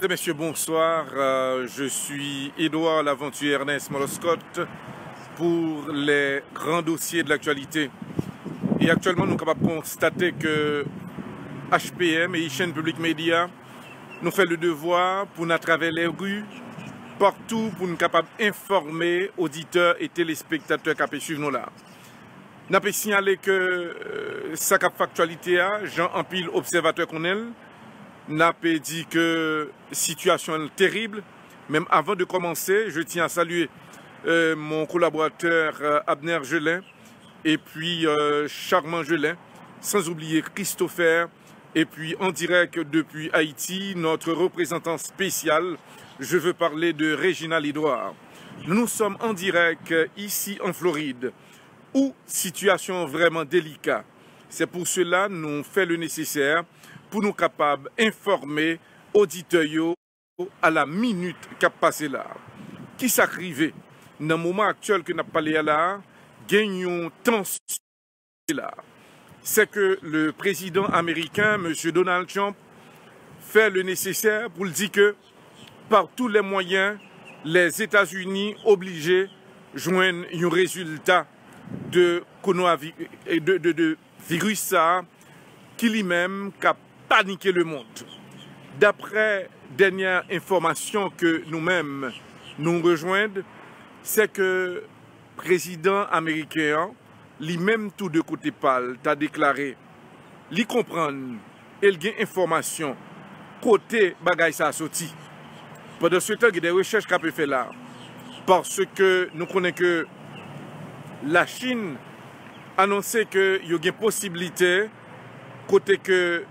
Mesdames et messieurs, bonsoir. Je suis Edouard Laventure Ernest Moloskot pour les grands dossiers de l'actualité. Et actuellement, nous sommes capables de constater que HPM et Chaîne Public Media nous fait le devoir pour nous traverser les rues, partout pour nous capables d'informer auditeurs et téléspectateurs qui suivent nous là. Nous avons signalé que sa factualité, Jean Empile, observateur qu'on est, n'a pas dit que situation terrible. Même avant de commencer, je tiens à saluer mon collaborateur Abner Gelin et puis Charmant Gelin, sans oublier Christopher et puis en direct depuis Haïti, notre représentant spécial, je veux parler de Réginal Edouard. Nous sommes en direct ici en Floride où situation vraiment délicate. C'est pour cela que nous faisons le nécessaire pour nous capables d'informer auditeurs à la minute qui a passé là. Qui s'est arrivé dans le moment actuel que nous avons parlé là, gagnons tension là. C'est que le président américain, M. Donald Trump, fait le nécessaire pour dire que par tous les moyens, les États-Unis obligés joignent un résultat de virus ça qui lui-même a paniqué le monde. D'après dernière information que nous-mêmes nous rejoignons, c'est que le président américain, lui-même tout de côté pâle, a déclaré, lui comprendre, il gagne information, côté bagaille ça sorti. Pendant ce temps, il y a des recherches qui ont fait là. Parce que nous connaissons que la Chine a annoncé qu'il y a une possibilité côté que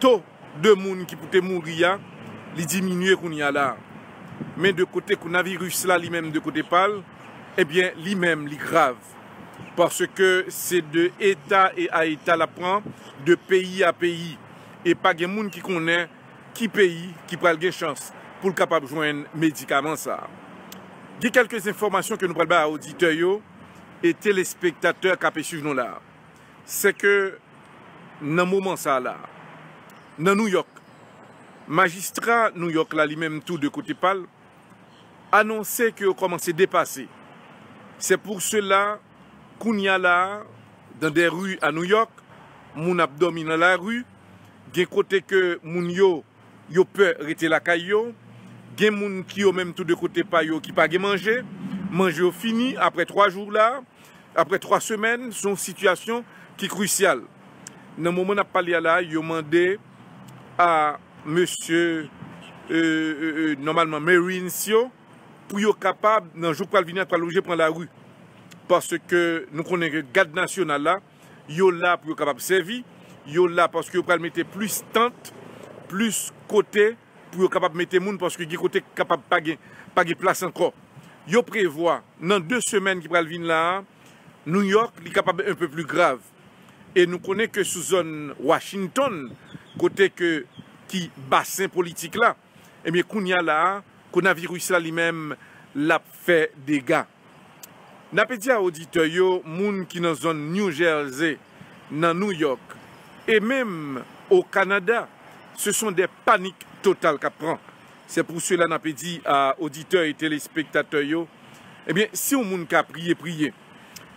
taux de monde qui peut mourir, il diminue qu'on y a là. Mais de côté coronavirus là, lui-même de côté pâle, eh bien, lui-même, il grave. Parce que c'est de État et à État la prend, de pays à pays. Et pas de monde qui connaît qui pays, qui prend des chances pour le capable de joindre médicaments ça. Il y a quelques informations que nous prenons à auditeurs et téléspectateurs qui suivent nous là. C'est que dans moment ça là, dans New York, magistrat New York là lui-même tout de côté pâle, annonçait qu'il commençait à dépasser. C'est pour cela qu'on y a là dans des rues à New York, mon abdomen dans la rue, des côté que mon yo peut rester la caillou, des moun qui yo même tout de côté pas yo qui pas manger, manger au fini après 3 jours là, après 3 semaines, son situation qui est cruciale. Dans le moment où on a parlé là, il a demandé à monsieur normalement Marine Sio pour être capable dans jour pour venir pour loger prendre la rue parce que nous connaissons que garde national là, il est là pour être capable de servir, il est là parce que pour mettre plus tente, plus côté pour être capable de mettre monde parce que les côté capable pas de place encore. Il prévoit dans 2 semaines qui va venir là, New York est capable un peu plus grave. Et nous connaissons que sous zone Washington, côté que qui bassin politique là, et bien qu'on y a là, coronavirus là lui-même l'a fait des gars. N'a pas dit à auditeur yo, moun qui dans zone New Jersey, dans New York, et même au Canada, ce sont des paniques totales qu'a prend. C'est pour cela n'a pas dit à auditeurs et téléspectateurs yo, et bien si on moun ka prier prier.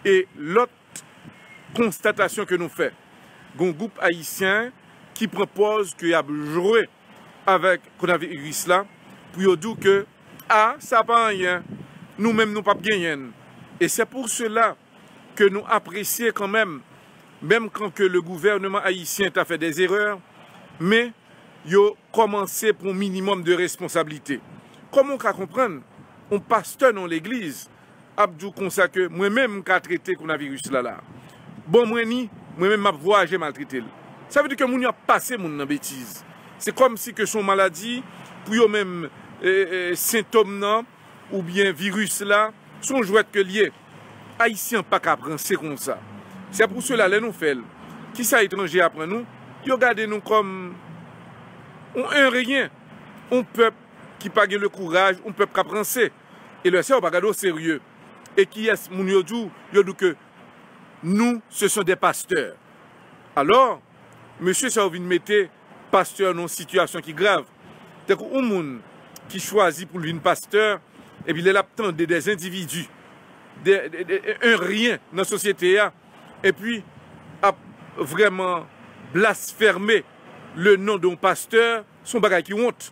Et l'autre constatation que nous faisons, un groupe haïtien qui propose qu'il y a joué avec le coronavirus là, pour dire que ah, ça pas rien, nous-mêmes nous pas gagner. Et c'est pour cela que nous apprécions quand même quand que le gouvernement haïtien a fait des erreurs, mais il a commencé pour un minimum de responsabilité. Comment on peut comprendre, on pasteur dans l'église, Abdou consacre moi-même qui a traité le coronavirus là. Bon, moi-même, ma voyage maltraité. Ça veut dire que moun a passé moun en bêtise. C'est comme si que son maladie, pour yon même symptômes nan, ou bien virus là, son jouet que lié. Haïtien pas qu'à prendre, c'est comme ça. C'est pour cela, les nous faisons. Qui ça étranger après nous, ils regardent nous comme un rien. Un peuple qui n'a pas le courage, un peuple qui a pensé. Et le sérieux, on pas au sérieux. Et qui est moun yo dou, yo dou que nous, ce sont des pasteurs. Alors, monsieur Sauvin mettait pasteur dans une situation qui est grave. Donc, un monde qui choisit pour lui un pasteur, et puis il a attendu des individus, un rien dans la société, et puis a vraiment blasphémé le nom d'un pasteur, son bagage qui honte.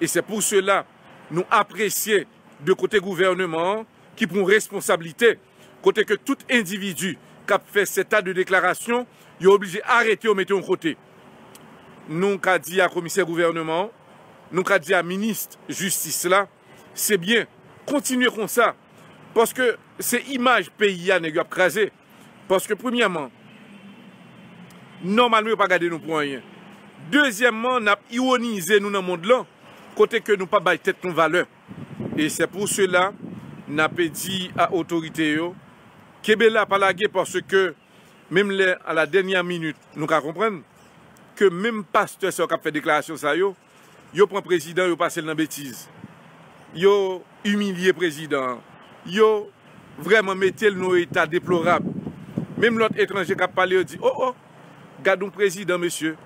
Et c'est pour cela nous apprécions de côté gouvernement qui prend responsabilité, côté que tout individu qui a fait cet tas de déclaration, il est obligé d'arrêter ou mettre en côté. Nous avons dit à commissaire gouvernement, nous avons dit à ministre justice là, c'est bien, continuez comme ça, parce que c'est l'image pays à nous craser. Parce que premièrement, normalement, nous ne regardons pas nous pour rien. Deuxièmement, nous avons ironisé nous dans le monde là, côté que nous pas bailler tête nos valeurs. Et c'est pour cela, nous avons dit à l'autorité, Kébéla pas lagué parce que, même à la dernière minute, nous avons compris que même pasteur qui a fait déclaration, ça, yo prend président, yo passe dans la bêtise. Yo humilié président. Yo vraiment mettez le nos état déplorable. Même l'autre étranger qui a parlé, dit, oh, gardons président, monsieur.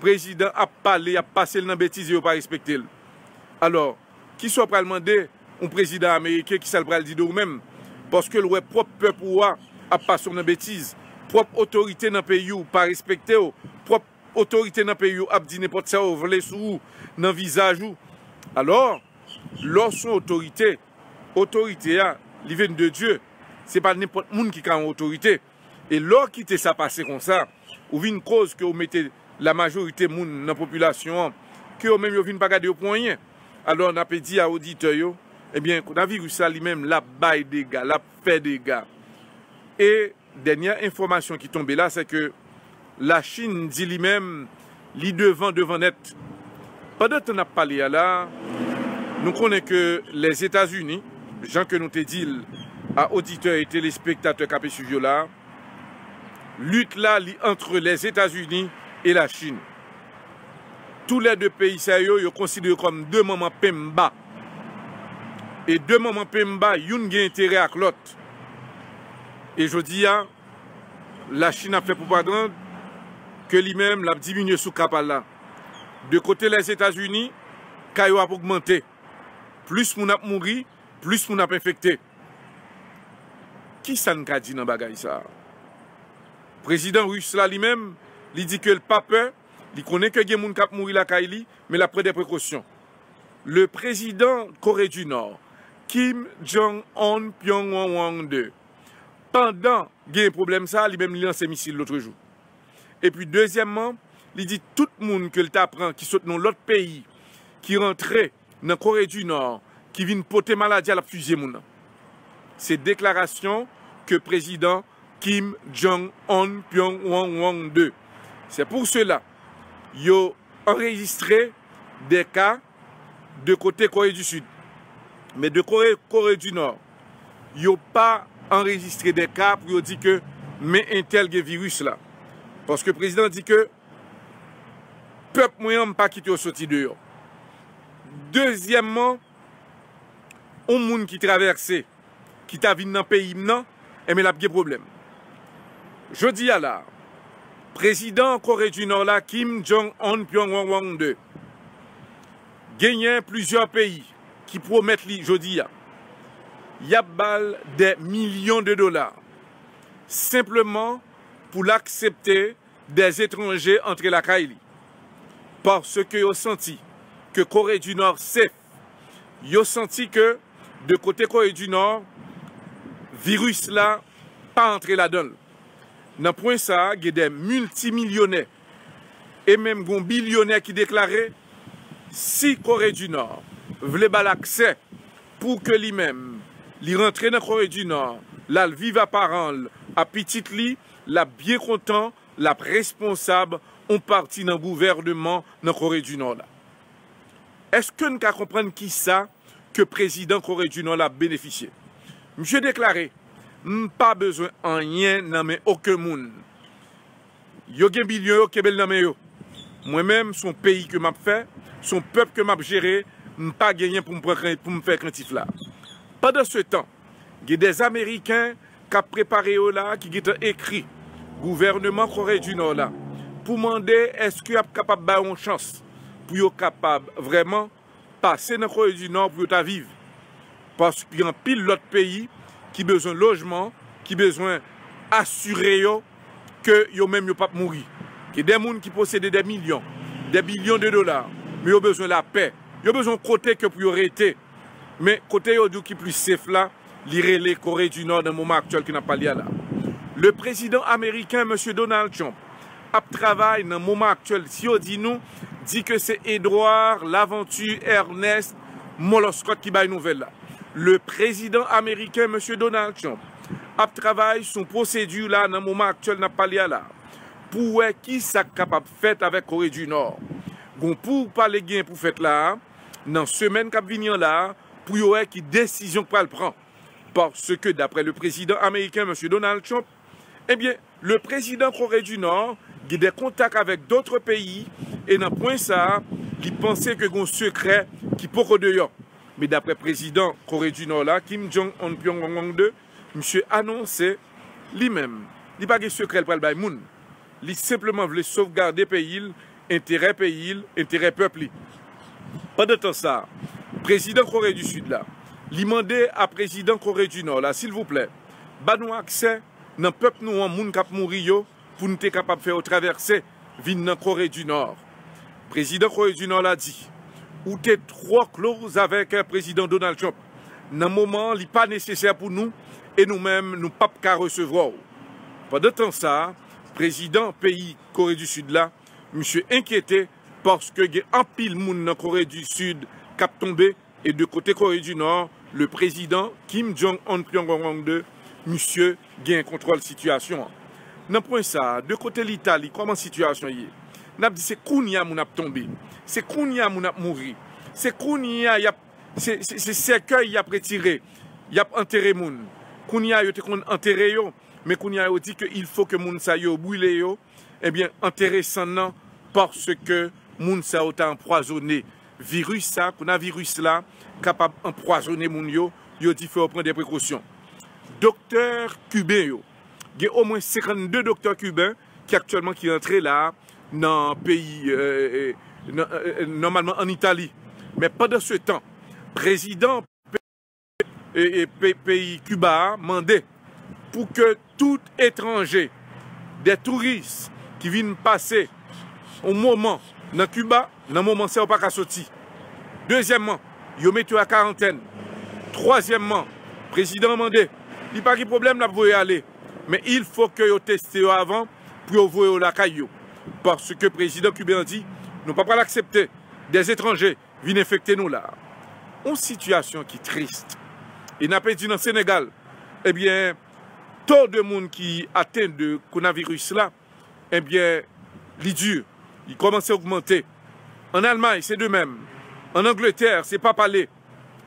Président a parlé, a passé dans la bêtise, yo pas respecté. Alors, qui soit pour demander un président américain qui s'est le dit de vous-même? Parce que le propre peuple a passé dans la bêtise. Propre autorité dans le pays ou pas respecté, propre autorité dans le pays ou a dit n'importe ça, ou vle sous ou, dans le visage ou. Alors, lorsque autorité, autorité a, il vient de Dieu, c'est pas n'importe monde qui a une autorité. Et lorsqu'il était ça passé comme ça, ou une cause que vous mettez la majorité monde dans la population, que vous même vous ne pas garder au point. Alors, on a dit à l'auditeur, eh bien, on a vu ça lui-même, la baille des gars, la fait des gars. Et, dernière information qui tombait là, c'est que la Chine dit lui-même, lui devant net. Pendant qu'on a parlé là, nous connaissons que les États-Unis, gens que nous te dit à auditeurs et téléspectateurs qui suivent là, lutte là entre les États-Unis et la Chine. Tous les deux pays sérieux, ils considèrent comme deux moments Pemba. Et deux moments Pemba, ils ont intérêt à l'autre. Et je dis, la Chine a fait propagande que lui-même l'a diminué sous Kapala. De côté les États-Unis, Kayo a augmenté. Plus moun a mouri, plus moun a infecté. Qui ça n'a dit dans bagay ça? Président russe là lui-même, il dit que le pape, il connaît que gen moun k'ap mouri la Kaili, mais il a pris des précautions. Le président Corée du Nord, Kim Jong-un Pyongyang 2, pendant qu'il y a un problème, ça, lui-même lance ses missiles l'autre jour. Et puis, deuxièmement, il dit tout le monde que t'apprend qui saute dans l'autre pays, qui rentrait dans la Corée du Nord, qui vient porter maladie à la fusée. C'est déclaration que le président Kim Jong-un Pyongyang 2. C'est pour cela qu'il a enregistré des cas de côté Corée du Sud. Mais de Corée du Nord, il n'y a pas enregistrer des cas pour dire que mais un tel virus là, parce que le président dit que peuple moyen pas quitter au sorti dehors. Deuxièmement, un monde qui traversait qui t'a vinn dans pays non et mais l'a bien problème. Je dis à la président Corée du Nord là Kim Jong-un Pyongyang 2 gagne plusieurs pays qui promettent lui je dis à Yabal des millions de dollars simplement pour l'accepter des étrangers entre la Kaili. Parce que yo senti que Corée du Nord safe. Yo senti que de côté Corée du Nord, virus là pas entrer la donne. Dans point ça, il y a des multimillionnaires et même des billionnaires qui déclaraient si Corée du Nord voulait pas l'accès pour que lui-même il rentre dans la Corée du Nord, là, il vit à parents, à petit lit, là, bien content, là, responsable, on partit dans le gouvernement dans la Corée du Nord. Est-ce que nous comprenons qui ça que le président Corée du Nord a bénéficié? Monsieur déclaré, pas besoin en rien, non mais aucun monde. Yo gen billion yo kebel nan men yo. Moi-même, son pays que m'a fait, son peuple que m'a géré, pas gagné pour me faire craintif là. Pendant ce temps, il y a des Américains qui ont préparé là, qui ont écrit gouvernement Corée du Nord là, pour demander est-ce qu'il y a capable d'avoir une chance pour être capable vraiment passer dans le Corée du Nord pour vivre. Parce qu'il y a un pile l'autre pays qui a besoin de logement, qui a besoin d'assurer que eux-mêmes ne peuvent pas mourir. Il y a des gens qui possèdent des millions, des billions de dollars, mais ils ont besoin de la paix. Ils ont besoin de côté que pour arrêter. Mais côté qui est plus safe là, lire les Corées du Nord dans le moment actuel qui n'a pas lié là. Le président américain, M. Donald Trump, a travaillé dans le moment actuel, si on dit nous, dit que c'est Edouard Laventure Ernest Moloskot qui baille nouvelle là. Le président américain, M. Donald Trump, a travaillé son procédure là dans le moment actuel n'a pas lié là. Pour qui ça capable fait avec Corée du Nord. Donc pour parler gain pour fête là, dans semaine qui vient là, pour voir qui décision qu'elle prend. Parce que d'après le président américain, M. Donald Trump, eh bien, le président Corée du Nord a des contacts avec d'autres pays et dans le point ça, il pensait que un secret qui pourrait dehors. Mais d'après le président Corée du Nord, là, Kim Jong-un, monsieur annoncé lui-même, il n'y a pas de secret pour le monde. Il simplement voulait sauvegarder le pays, intérêt peuple. Pendant temps ça, le président Corée du Sud, là, il demandait à président Corée du Nord, là, s'il vous plaît, bah nous accès dans le peuple nous en moun cap mourir pour nous être capable de faire traverser vinn dans Corée du Nord. Président Corée du Nord l'a dit, ou t'es trois clauses avec le président Donald Trump. Dans le moment, il n'est pas nécessaire pour nous et nous-mêmes, nous ne pouvons pas recevoir. Pendant temps ça, président pays Corée du Sud là, monsieur inquiété parce que il y a un pile moun dans Corée du Sud cap tombé et de côté Corée du Nord, le président Kim Jong-un Pyongyang monsieur gagne contrôle situation. Dans point ça, de côté l'Italie, comment situation y est? N'a dit c'est Kounia mon a tombé. C'est Kounia mon a mouri. C'est Kounia y a c'est cercueil y a retiré. Y a enterré moun. Kounia y a été enterré yo, mais Kounia y a dit que il faut que moun sa yo brûler yo, eh bien enterrer sans nom parce que moun sa yo t'a empoisonné. Virus ça, coronavirus là, capable d'empoisonner moun yo, yo dit faut prendre des précautions. Docteur cubain, il y a au moins 52 docteurs cubains qui actuellement qui rentrent là dans le pays, normalement en Italie. Mais pendant ce temps, le président pays Cuba a demandé pour que tout étranger, des touristes qui viennent passer au moment dans Cuba, dans le moment c'est au pas sortir. Deuxièmement, ils mettent à quarantaine. Troisièmement, le président a demandé. Il n'y a pas de problème là pour y aller. Mais il faut que vous testez avant pour vous voir la caillou. Parce que le président cubain dit, nous ne pouvons pas l'accepter. Des étrangers viennent infecter nous là. Une situation qui est triste. Et n'a pas dit dans le Sénégal, eh bien, tant de monde qui atteint de coronavirus là, eh bien, il est dur. Il commence à augmenter. En Allemagne, c'est de même. En Angleterre, c'est pas parler.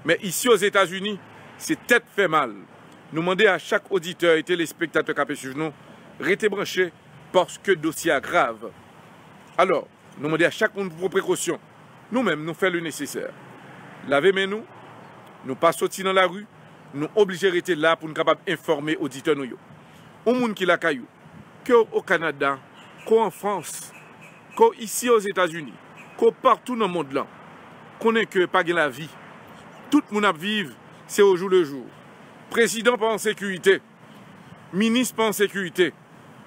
Mais ici aux États-Unis, c'est tête fait mal. Nous demandons à chaque auditeur et téléspectateur qui a suivi nous, restez branchés parce que le dossier est grave. Alors, nous demandons à chaque monde pour précaution. Nous-mêmes, nous faisons le nécessaire. Lavez-moi nous, nous pas sortir dans la rue, nous obligés de rester là pour nous capables d'informer les auditeurs. Nous monde qui la caillou, qu'au Canada, qu'en France, qu'ici aux États-Unis, qu'au partout dans le monde là, qu'on n'est que pas de la vie. Tout le monde a vivre, c'est au jour le jour. Président pas en sécurité, ministre pas en sécurité,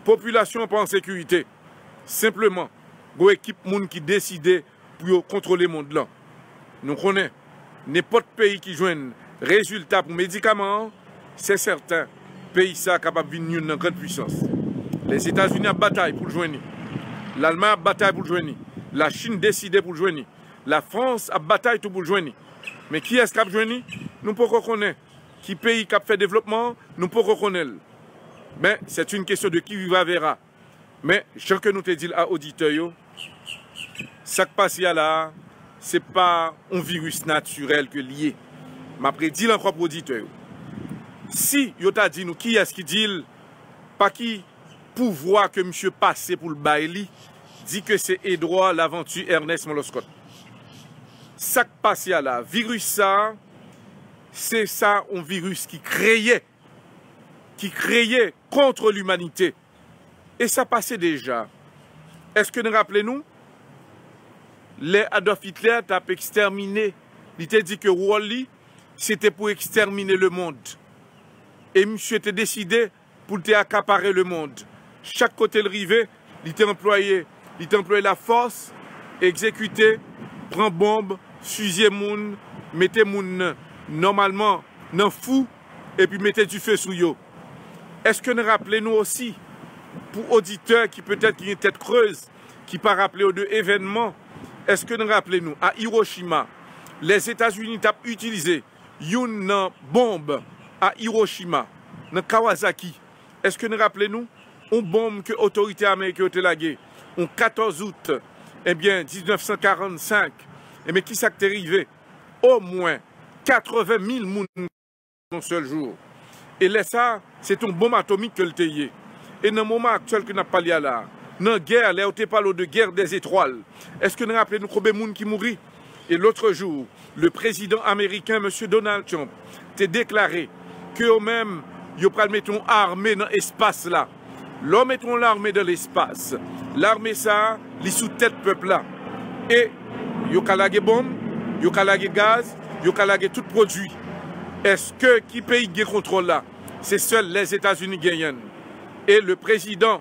population pas en sécurité. Simplement, une équipe moun qui décide pour contrôler le monde là. Nous connaissons n'importe pays qui joigne résultat pour médicaments, c'est certain, pays ça capable de venir dans grande puissance. Les États-Unis a bataille pour le joindre. L'Allemagne a bataille pour le joindre. La Chine décide pour le joindre. La France a bataille tout pour le joindre. Mais qui est-ce qui a joindre? Nous pouvons connaître. Qui pays qui a fait développement, nous ne pouvons pas reconnaître. Mais c'est une question de qui vivra verra. Mais ce que nous te dit à l'auditeur, ce qui passe là, ce n'est pas un virus naturel que lié. Mais après, dis encore pour l'auditeur. Si vous avez dit nous, qui est-ce qui dit, pas qui pouvoir que monsieur passe pour le bail, dit que c'est Edouard Laventure Ernest Moloskot. Ce qui passe là, virus ça, c'est ça un virus qui créait contre l'humanité. Et ça passait déjà. Est-ce que nous rappelez-nous, Adolf Hitler a exterminé. Il t'a dit que Wally, c'était pour exterminer le monde. Et monsieur était décidé pour accaparer le monde. Chaque côté le rivet, il était employé. Il t'a employé la force, exécuté, prend bombe, fusillé moun, mettez moun normalement nan fou et puis mettez du feu sous yo. Est-ce que nous rappelons nous aussi, pour auditeurs qui peut-être qui ont une tête creuse, qui pas rappelé aux deux événements, est-ce que nous rappelons nous, à Hiroshima, les États-Unis ont utilisé une bombe à Hiroshima, dans Kawasaki. Est-ce que nous rappelons nous, une bombe que l'autorité américaine a laguée en 14 août eh bien, 1945, eh mais qui s'est arrivé? Au moins 80 000 mouns en un seul jour. Et là, ça, c'est une bombe atomique que le théier. Et dans le moment actuel que nous parlons là, dans la guerre, là, on parle de guerre des étoiles. Est-ce que nous rappelons combien de mouns qui mourit? Et l'autre jour, le président américain, M. Donald Trump, a déclaré que eux-mêmes, ils mettront l'armée dans l'espace là. L'homme mettront l'armée dans l'espace. L'armée ça, les sous tête peuple là. Et ils ont calagé bombe, ils ont calagé gaz, ils ont calagé tout produit. Est-ce que qui pays qui contrôle là? C'est seuls les États-Unis gagnent. Et le président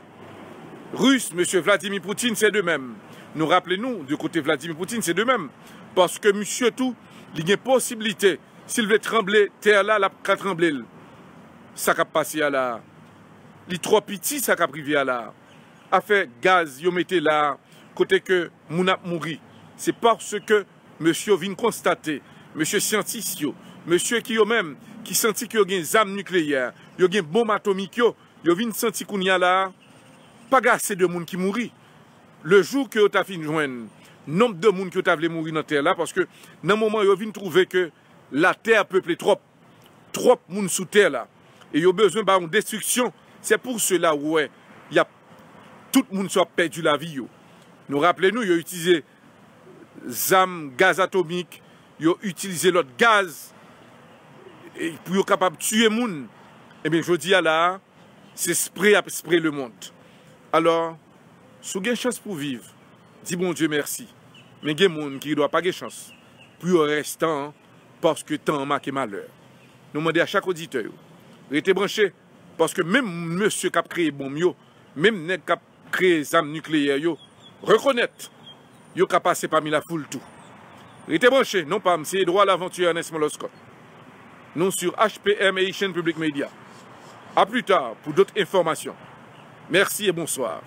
russe, M. Vladimir Poutine, c'est de même. Nous rappelons-nous, du côté Vladimir Poutine, c'est de même. Parce que monsieur tout, il y a une possibilité. S'il veut trembler, terre là, la trembler. Ça va passer à la. Les trois petits, ça va privé à la. A fait gaz, yo mettez là, côté que mounap mouri. C'est parce que monsieur vient constater, monsieur scientiste, monsieur qui yo même, qui sentit qu'il y a des armes nucléaires, il y a des bombes atomiques, yo vient sentir qu'on y a là, pas assez de monde qui mourit. Le jour que vous avez fini de joindre, nombre de monde qui vous avez mourir dans la terre là, parce que dans le moment où vous venez trouver que la terre peuplée trop monde sous terre là, et il y a besoin d'une destruction, c'est pour cela où il y a tout le monde qui a perdu la vie. Nous rappelons-nous, ils ont utilisé des armes, gaz atomique, ils ont utilisé l'autre gaz pour être capable de tuer les gens. Et bien, je dis à la, c'est spray à spray le monde. Alors, si vous avez une chance pour vivre, dis bon Dieu merci. Mais il y a des gens qui ne doivent pas avoir chance pour rester parce que le temps marque malheur. Nous demandons à chaque auditeur, restez branchés parce que même monsieur qui a créé bon mieux, même les gens qui ont créé des armes nucléaires, reconnaître qu'ils ont passé parmi la foule tout. Restez branchés, non pas M. Edouard Laventure Ernest Moloskot. Non sur HPM et Chaîne Public Media. A plus tard pour d'autres informations. Merci et bonsoir.